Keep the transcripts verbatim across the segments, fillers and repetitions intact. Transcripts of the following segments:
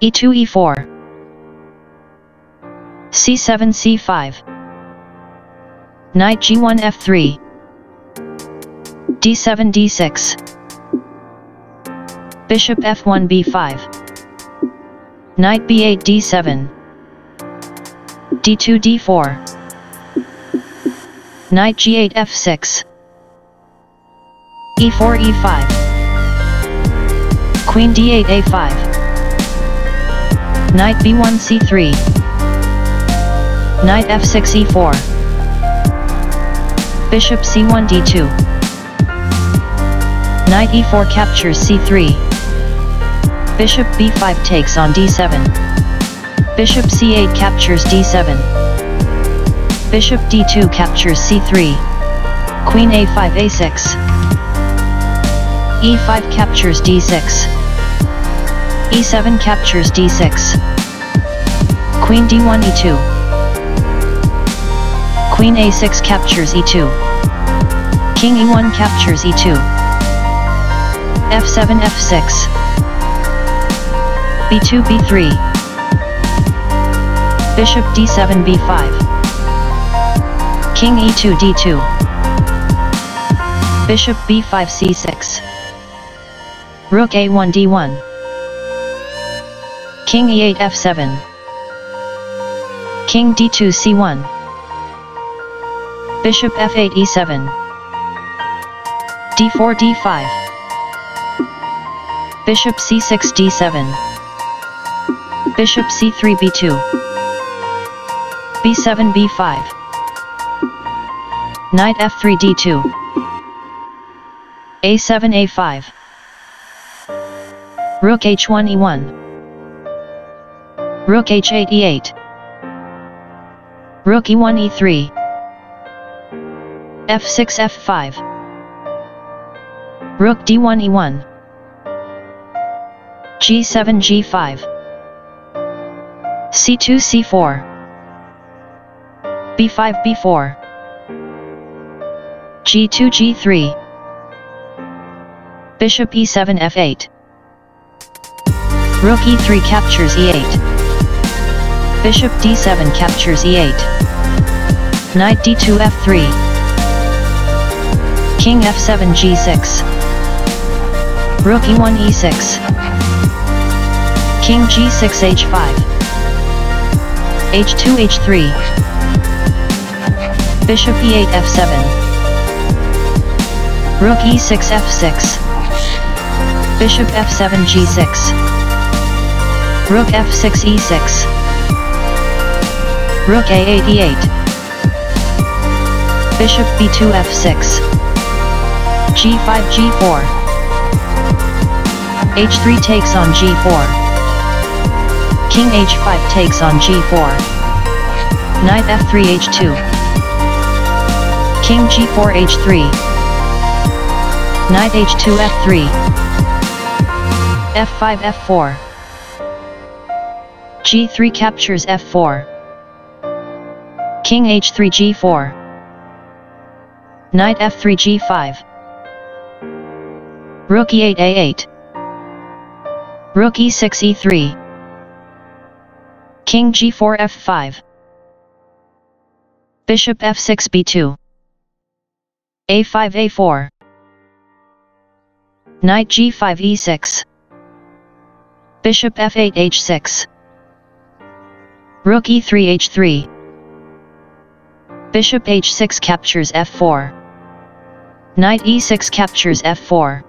e two e four, c seven c five, knight g one f three, d seven d six, bishop f one b five, knight b eight d seven, d two d four, knight g eight f six, e four e five, queen d eight a five, knight b one c three, knight f six e four, bishop c one d two, knight e four captures c three, bishop b five takes on d seven, bishop c eight captures d seven, bishop d two captures c three, queen a five a six, e five captures d six, e seven captures d six, queen d one e two, queen a six captures e two, king e one captures e two, f seven f six, b two b three, bishop d seven b five, king e two d two, bishop b five c six, rook a one d one, king e eight f seven, king d two c one, bishop f eight e seven, d four d five, bishop c six d seven, bishop c three b two, b seven b five, knight f three d two, a seven a five, rook h one e one, rook h eight e eight, rook e one e three, f six f five, rook d one e one, g seven g five, c two c four, b five b four, g two g three, bishop e seven f eight, rook e three captures e eight, bishop d seven captures e eight, knight d two f three, king f seven g six, rook e one e six, king g six h five, h two h three, bishop e eight f seven, rook e six f six, bishop f seven g six, rook f six e six, rook a eight e eight, bishop b two f six, g five g four, h three takes on g four, king h five takes on g four, knight f three h two, king g four h three, knight h two f three, f five f four, g three captures f four, king h three g four, knight f three g five, rook e eight a eight, rook e six e three, king g four f five, bishop f six b two, a five a four, knight g five e six, bishop f eight h six, rook e three h three, bishop h six captures f four, knight e six captures f four,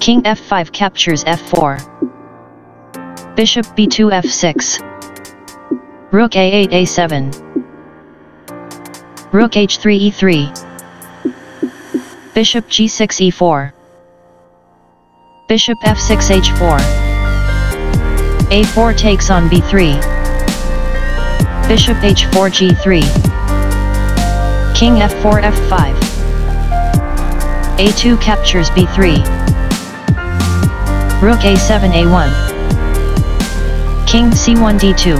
king f five captures f four, bishop b two f six, rook a eight a seven, rook h three e three, bishop g six e four, bishop f six h four, a four takes on b three, bishop h four g three, king f four f five, a two captures b three, rook a seven a one, king c one d two,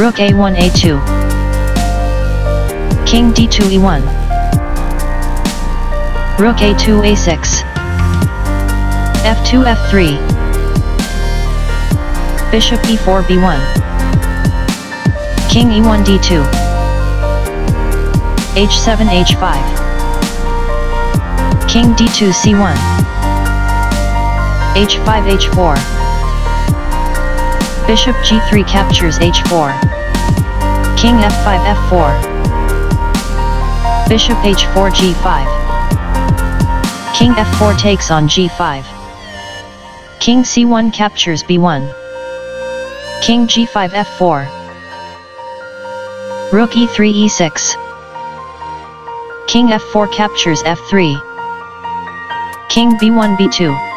rook a one a two, king d two e one, rook a two a six, f two f three, Bishop e four b one. King e one d two. h seven h five. King d two c one. h five h four. Bishop g three captures h four. King f five f four. Bishop h four g five. King f four takes on g five. King c one captures b one. King g five f four. Rook e three e six. King f four captures f three. King b one b two.